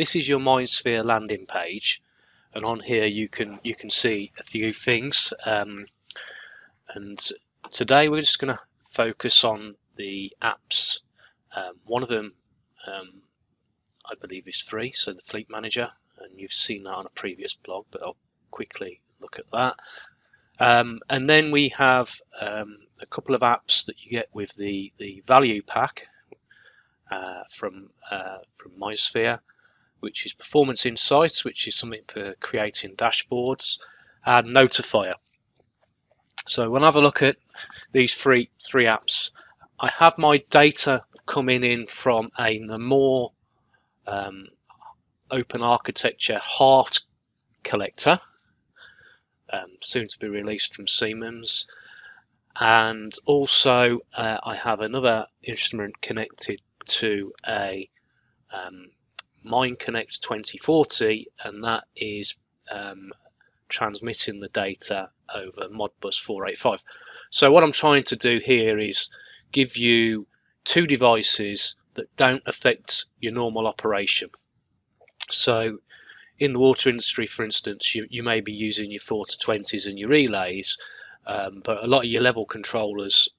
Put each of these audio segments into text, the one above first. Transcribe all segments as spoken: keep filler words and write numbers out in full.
This is your MindSphere landing page, and on here you can you can see a few things. Um, and today we're just going to focus on the apps. Um, one of them, um, I believe, is free, so the Fleet Manager, and you've seen that on a previous blog, but I'll quickly look at that. Um, and then we have um, a couple of apps that you get with the, the value pack uh, from, uh, from MySphere, which is Performance Insight, which is something for creating dashboards, and Notifier. So we'll have a look at these three, three apps. I have my data coming in from a Namur um, open architecture HART collector, Um, soon to be released from Siemens, and also uh, I have another instrument connected to a um, Mind Connect twenty forty, and that is um, transmitting the data over Modbus four eighty-five. So what I'm trying to do here is give you two devices that don't affect your normal operation. So in the water industry, for instance, you, you may be using your four to twenties and your relays, um, but a lot of your level controllers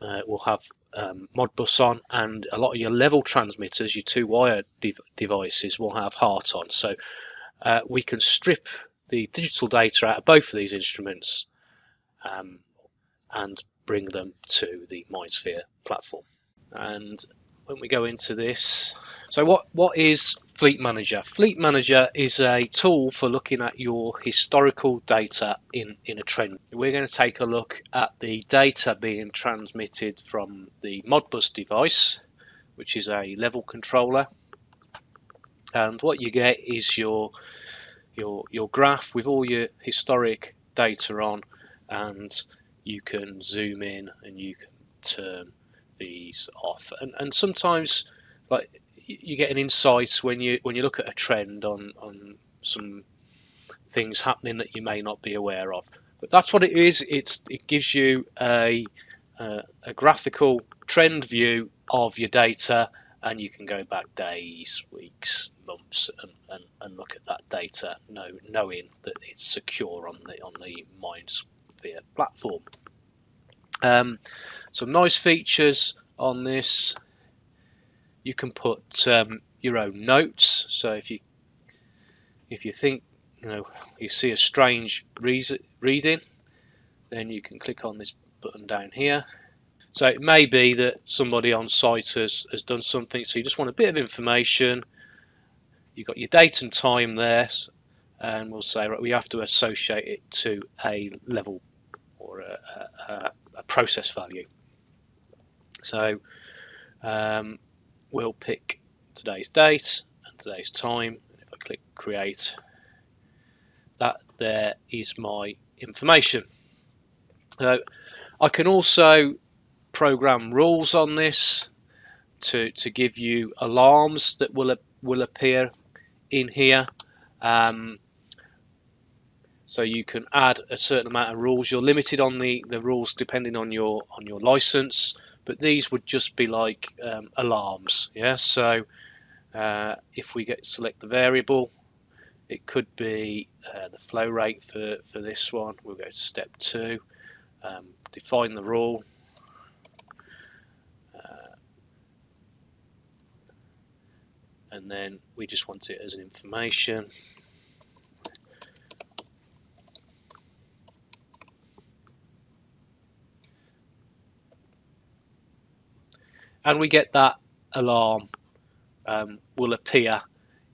uh, will have um, Modbus on, and a lot of your level transmitters, your two-wire de devices, will have HART on. So uh, we can strip the digital data out of both of these instruments um, and bring them to the MindSphere platform. And when we go into this, so what what is Fleet Manager? Fleet Manager is a tool for looking at your historical data in in a trend. We're going to take a look at the data being transmitted from the Modbus device, which is a level controller, and what you get is your your your graph with all your historic data on, and you can zoom in and you can turn these off, and and sometimes, like, you get an insight when you when you look at a trend on on some things happening that you may not be aware of. But that's what it is. It's it gives you a uh, a graphical trend view of your data, and you can go back days, weeks, months, and and, and look at that data, know, knowing that it's secure on the on the MindSphere platform. Um, some nice features on this. You can put um, your own notes. So if you if you think you know you see a strange reading, then you can click on this button down here. So it may be that somebody on site has, has done something, so you just want a bit of information. You've got your date and time there, and we'll say, right, we have to associate it to a level or a, a, a process value. So um, we'll pick today's date and today's time. If I click create, that there is my information. Uh, I can also program rules on this to, to give you alarms that will, will appear in here. Um, so you can add a certain amount of rules. You're limited on the, the rules depending on your on your license. But these would just be like um, alarms, yeah. So uh, if we get select the variable, it could be uh, the flow rate for for this one. We'll go to step two, um, define the rule, uh, and then we just want it as an information. And we get that alarm um, will appear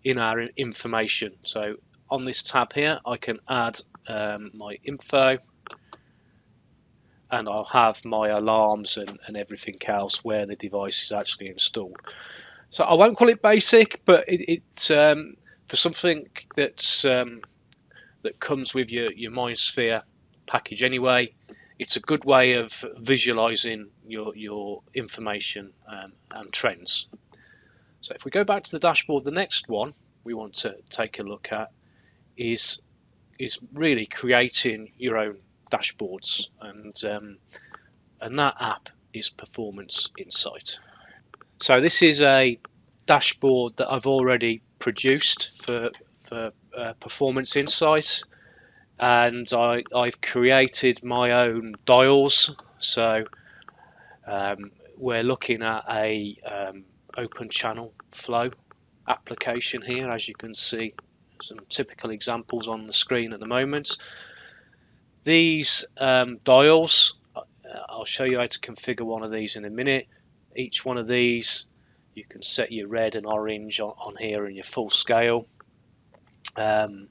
in our information. So on this tab here, I can add um, my info, and I'll have my alarms and, and everything else where the device is actually installed. So I won't call it basic, but it, it um, for something that's um, that comes with your your MindSphere package anyway. It's a good way of visualizing your, your information um, and trends. So if we go back to the dashboard, the next one we want to take a look at is, is really creating your own dashboards. And, um, and that app is Performance Insight. So this is a dashboard that I've already produced for, for uh, Performance Insight, and I, I've created my own dials. So um, we're looking at a um, open channel flow application here, as you can see some typical examples on the screen at the moment. These um, dials, I'll show you how to configure one of these in a minute. Each one of these, you can set your red and orange on, on here in your full scale. Um,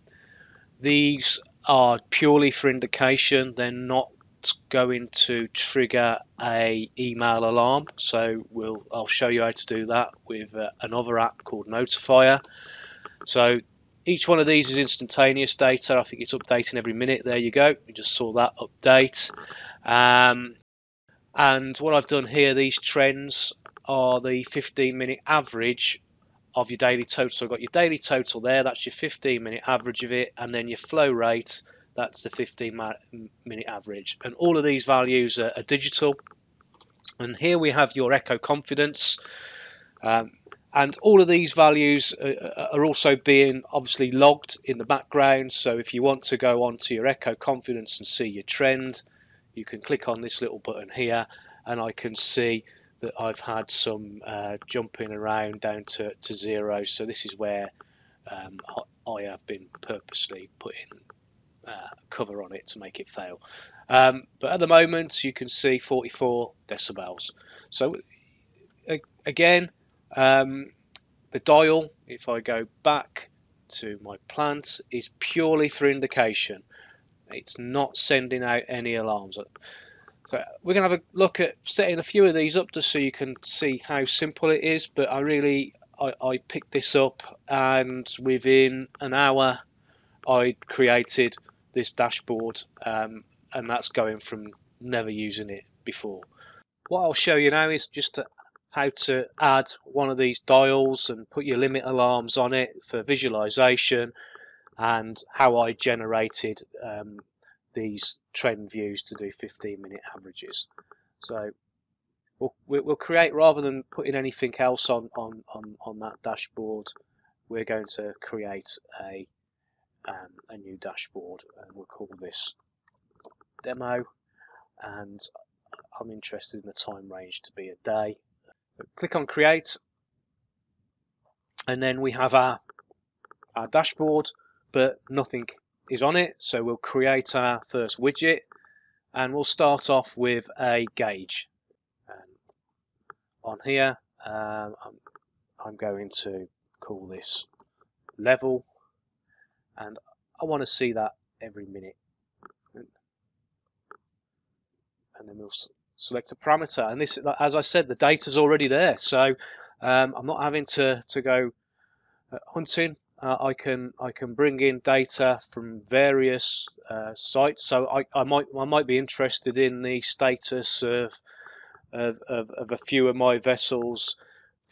these are purely for indication. They're not going to trigger a email alarm, so we'll I'll show you how to do that with uh, another app called Notifier. So each one of these is instantaneous data. I think it's updating every minute. There you go, we just saw that update. Um, and what I've done here, these trends are the fifteen minute average of your daily total. So I've got your daily total there, that's your fifteen minute average of it, and then your flow rate, that's the fifteen minute average. And all of these values are, are digital. And here we have your echo confidence. Um, and all of these values are, are also being obviously logged in the background. So if you want to go onto your echo confidence and see your trend, you can click on this little button here, and I can see that I've had some uh, jumping around down to, to zero. So this is where um, I have been purposely putting Uh, cover on it to make it fail, um, but at the moment you can see forty-four decibels. So again, um, the dial, if I go back to my plant, is purely for indication. It's not sending out any alarms. So we're gonna have a look at setting a few of these up just so you can see how simple it is, but I really I, I picked this up, and within an hour I created this dashboard, um, and that's going from never using it before. What I'll show you now is just to, how to add one of these dials and put your limit alarms on it for visualization, and how I generated um, these trend views to do fifteen minute averages. So we'll, we'll create, rather than putting anything else on, on, on, on that dashboard, we're going to create a Um, a new dashboard, and we'll call this demo, and I'm interested in the time range to be a day. Click on create, and then we have our, our dashboard, but nothing is on it. So we'll create our first widget, and we'll start off with a gauge. And on here um, I'm, I'm going to call this level, and I want to see that every minute. And then we'll select a parameter, and this, as I said, the data's already there, so um, I'm not having to, to go hunting. Uh, I can I can bring in data from various uh, sites. So I, I might I might be interested in the status of of, of, of a few of my vessels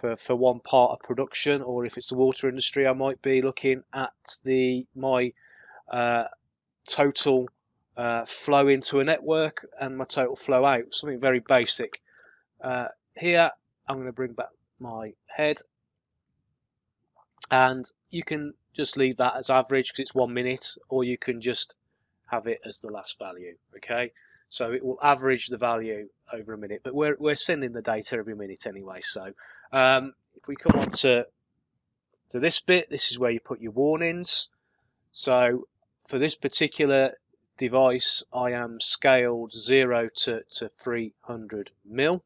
For, for one part of production, or if it's the water industry, I might be looking at the my uh, total uh, flow into a network and my total flow out, something very basic. Uh, here I'm going to bring back my head, and you can just leave that as average because it's one minute, or you can just have it as the last value. Okay, so it will average the value over a minute, but we're, we're sending the data every minute anyway. So um, if we come on to, to this bit, this is where you put your warnings. So for this particular device, I am scaled zero to, to three hundred mil.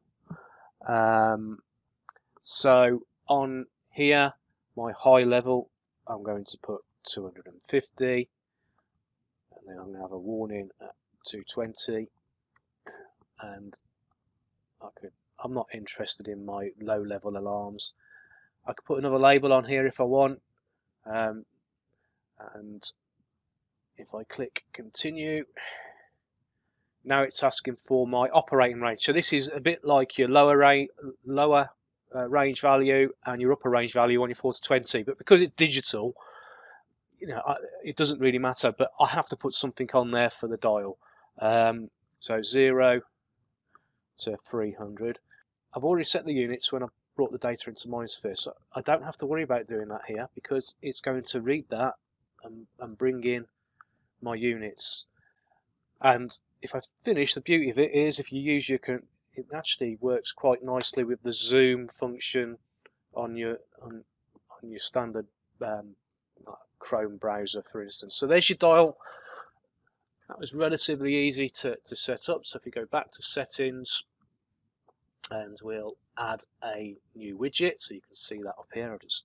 Um, so on here, my high level, I'm going to put two hundred fifty, and then I'm going to have a warning at two twenty, and I could, I'm not interested in my low level alarms. I could put another label on here if I want, um, and if I click continue, now it's asking for my operating range. So this is a bit like your lower range, lower uh, range value and your upper range value on your four to twenty, but because it's digital, you know, I, it doesn't really matter, but I have to put something on there for the dial. Um, so zero to three hundred. I've already set the units when I brought the data into MindSphere. So I don't have to worry about doing that here because it's going to read that and, and bring in my units. And if I finish, the beauty of it is if you use your current, it actually works quite nicely with the zoom function on your on, on your standard um, Chrome browser, for instance. So there's your dial. That was relatively easy to, to set up. So if you go back to settings, and we'll add a new widget, so you can see that up here. I'll just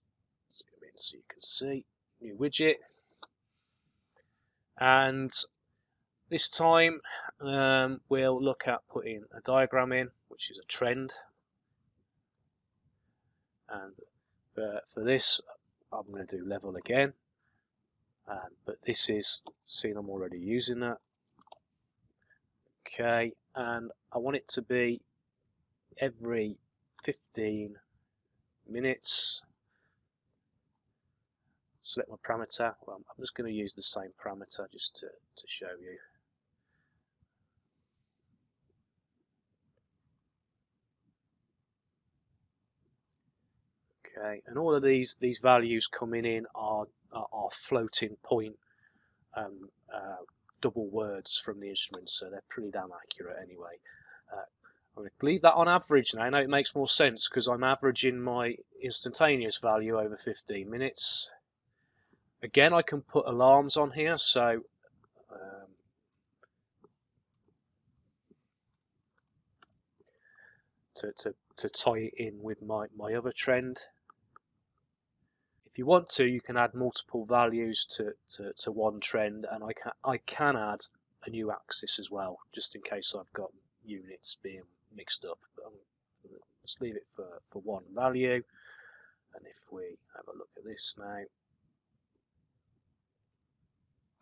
zoom in so you can see new widget. And this time um, we'll look at putting a diagram in, which is a trend. And for, for this, I'm going to do level again. Um, but this is, seen I'm already using that. Okay, and I want it to be every fifteen minutes. Select my parameter. Well, I'm just going to use the same parameter just to, to show you. Okay, and all of these these values coming in are are, are floating point um, uh, double words from the instrument, so they're pretty damn accurate anyway. Uh, I'm going to leave that on average now. I know it makes more sense because I'm averaging my instantaneous value over fifteen minutes. Again, I can put alarms on here, so um, to, to to tie it in with my my other trend. If you want to, you can add multiple values to, to, to one trend, and I can I can add a new axis as well, just in case I've got units being mixed up. But let's leave it for, for one value. And if we have a look at this now,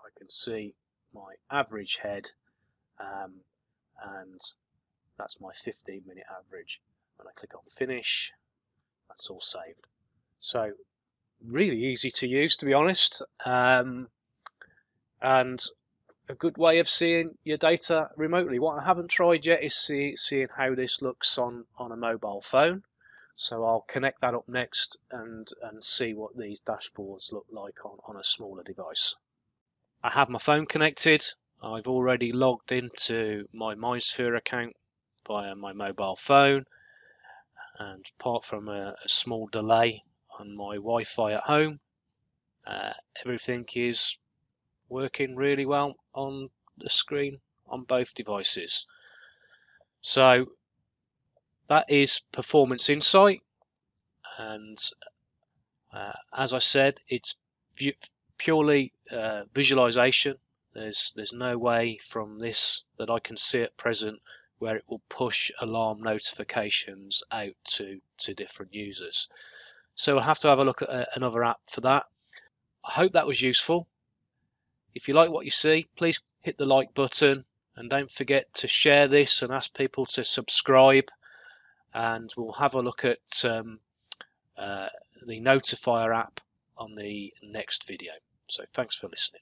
I can see my average head, um, and that's my fifteen minute average. When I click on finish, that's all saved. So really easy to use, to be honest, um, and a good way of seeing your data remotely. What I haven't tried yet is see, seeing how this looks on, on a mobile phone. So I'll connect that up next and, and see what these dashboards look like on, on a smaller device. I have my phone connected. I've already logged into my MySphere account via my mobile phone. And apart from a, a small delay on my Wi-Fi at home, uh, everything is working really well on the screen on both devices. So that is Performance Insight, and uh, as I said, it's purely uh, visualization. There's there's no way from this that I can see at present where it will push alarm notifications out to to different users. So we'll have to have a look at a, another app for that. I hope that was useful. If you like what you see, please hit the like button, and don't forget to share this and ask people to subscribe. And we'll have a look at um, uh, the Notifier app on the next video. So thanks for listening.